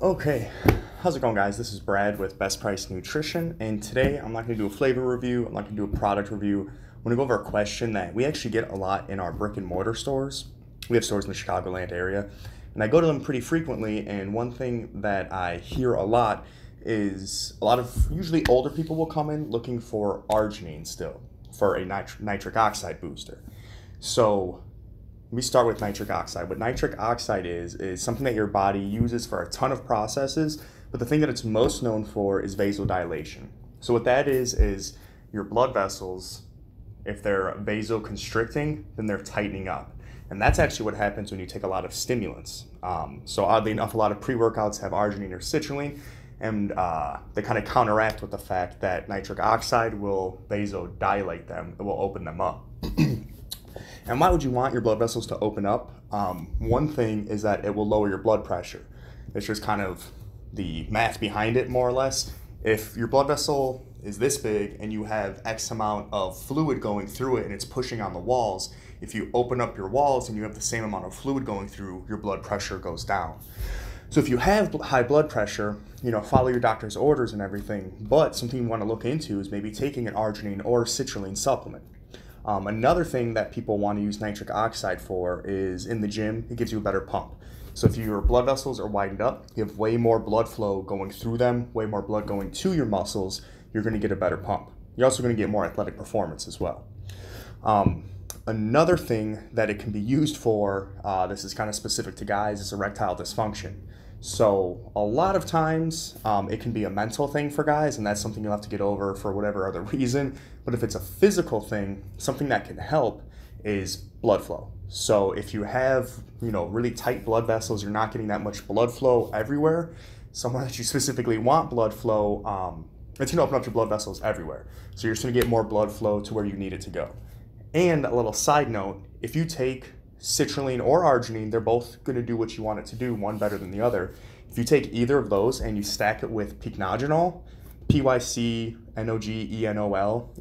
Okay, how's it going, guys? This is Brad with Best Price Nutrition, and today I'm not going to do a flavor review, I'm not going to do a product review. I'm going to go over a question that we actually get a lot in our brick and mortar stores. We have stores in the Chicagoland area, and I go to them pretty frequently, and one thing that I hear a lot is a lot of usually older people will come in looking for arginine still for a nitric oxide booster. So we start with nitric oxide. What nitric oxide is something that your body uses for a ton of processes, but the thing that it's most known for is vasodilation. So what that is your blood vessels, if they're vasoconstricting, then they're tightening up. And that's actually what happens when you take a lot of stimulants. So oddly enough, a lot of pre-workouts have arginine or citrulline, and they kind of counteract with the fact that nitric oxide will vasodilate them, it will open them up. And why would you want your blood vessels to open up? One thing is that it will lower your blood pressure. It's just kind of the math behind it, more or less. If your blood vessel is this big and you have X amount of fluid going through it and it's pushing on the walls, if you open up your walls and you have the same amount of fluid going through, your blood pressure goes down. So if you have high blood pressure, you know, follow your doctor's orders and everything, but something you want to look into is maybe taking an arginine or citrulline supplement. Another thing that people want to use nitric oxide for is in the gym, it gives you a better pump. So if your blood vessels are widened up, you have way more blood flow going through them, way more blood going to your muscles, you're going to get a better pump. You're also going to get more athletic performance as well. Another thing that it can be used for, this is kind of specific to guys, is erectile dysfunction. So a lot of times it can be a mental thing for guys, and that's something you'll have to get over for whatever other reason. But if it's a physical thing, something that can help is blood flow. So if you have, you know, really tight blood vessels, you're not getting that much blood flow everywhere, somewhere that you specifically want blood flow, it's going to open up your blood vessels everywhere. So you're just going to get more blood flow to where you need it to go. And a little side note, if you take citrulline or arginine, they're both going to do what you want it to do, one better than the other. If you take either of those and you stack it with pycnogenol, pycnogenol,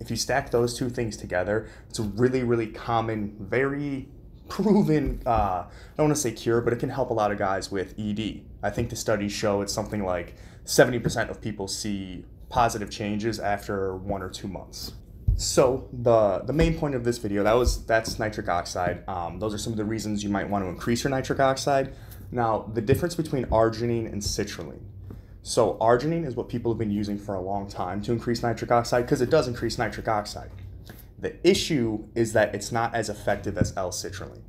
if you stack those two things together, it's a really, really common, very proven, I don't want to say cure, but it can help a lot of guys with ED. I think the studies show it's something like 70% of people see positive changes after 1 or 2 months. So the main point of this video, that's nitric oxide. Those are some of the reasons you might want to increase your nitric oxide. Now, the difference between arginine and citrulline. So arginine is what people have been using for a long time to increase nitric oxide because it does increase nitric oxide. The issue is that it's not as effective as L-citrulline.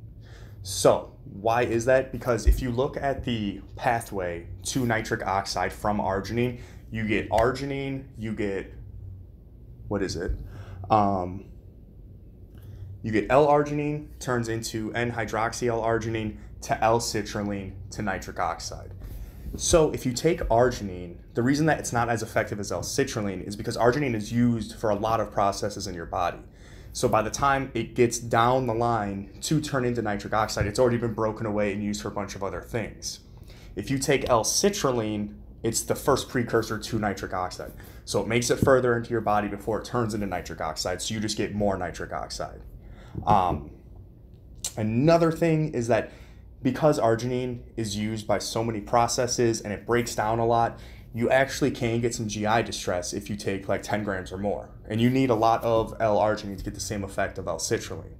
So why is that? Because if you look at the pathway to nitric oxide from arginine, you get arginine, you get, what is it? You get L-arginine, turns into N-hydroxy-L-arginine to L-citrulline to nitric oxide. So if you take arginine, the reason that it's not as effective as L-citrulline is because arginine is used for a lot of processes in your body. So by the time it gets down the line to turn into nitric oxide, it's already been broken away and used for a bunch of other things. If you take L-citrulline, it's the first precursor to nitric oxide. So it makes it further into your body before it turns into nitric oxide, so you just get more nitric oxide. Another thing is that because arginine is used by so many processes and it breaks down a lot, you actually can get some GI distress if you take like 10 grams or more. And you need a lot of L-arginine to get the same effect of L-citrulline.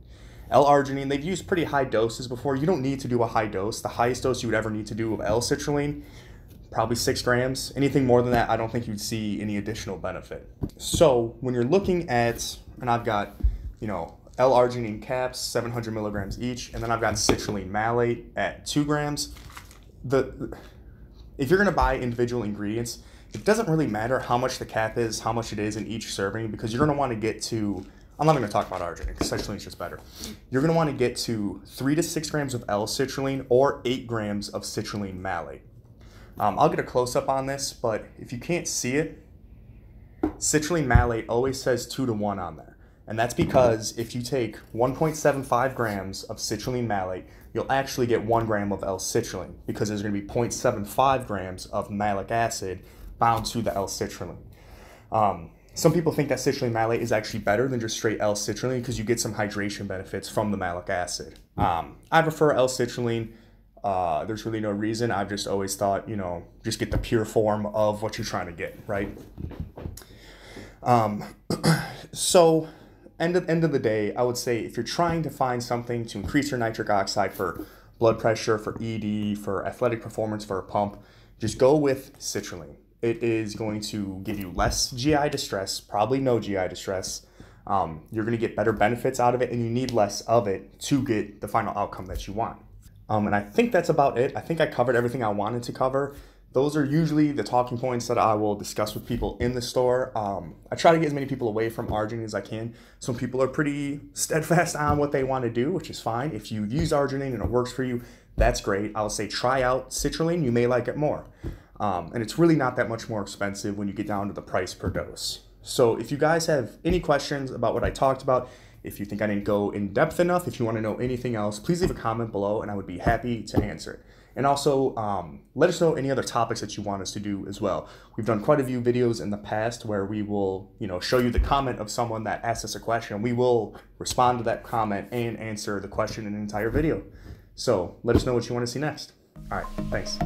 L-arginine, they've used pretty high doses before. You don't need to do a high dose. The highest dose you would ever need to do of L-citrulline, probably 6 grams. Anything more than that, I don't think you'd see any additional benefit. So when you're looking at, and I've got, you know, L-arginine caps, 700 milligrams each, and then I've got citrulline malate at 2 grams. If you're gonna buy individual ingredients, it doesn't really matter how much the cap is, how much it is in each serving, because you're gonna wanna get to, I'm not even gonna talk about arginine, because citrulline's just better. You're gonna wanna get to 3 to 6 grams of L-citrulline or 8 grams of citrulline malate. I'll get a close-up on this, but if you can't see it, citrulline malate always says 2 to 1 on there. And that's because if you take 1.75 grams of citrulline malate, you'll actually get 1 gram of L-citrulline because there's going to be 0.75 grams of malic acid bound to the L-citrulline. Some people think that citrulline malate is actually better than just straight L-citrulline because you get some hydration benefits from the malic acid. I prefer L-citrulline. There's really no reason. I've just always thought, you know, just get the pure form of what you're trying to get, right? So end of the day, I would say if you're trying to find something to increase your nitric oxide for blood pressure, for ED, for athletic performance, for a pump, just go with citrulline. It is going to give you less GI distress, probably no GI distress. You're going to get better benefits out of it, and you need less of it to get the final outcome that you want. And I think that's about it. I think I covered everything I wanted to cover. Those are usually the talking points that I will discuss with people in the store. I try to get as many people away from arginine as I can. Some people are pretty steadfast on what they want to do, which is fine. If you use arginine and it works for you, that's great. I'll say try out citrulline. You may like it more. And it's really not that much more expensive when you get down to the price per dose. So if you guys have any questions about what I talked about, if you think I didn't go in depth enough, if you want to know anything else, please leave a comment below and I would be happy to answer it. And also, let us know any other topics that you want us to do as well. We've done quite a few videos in the past where we will, you know, show you the comment of someone that asks us a question. We will respond to that comment and answer the question in an entire video. So let us know what you want to see next. All right, thanks.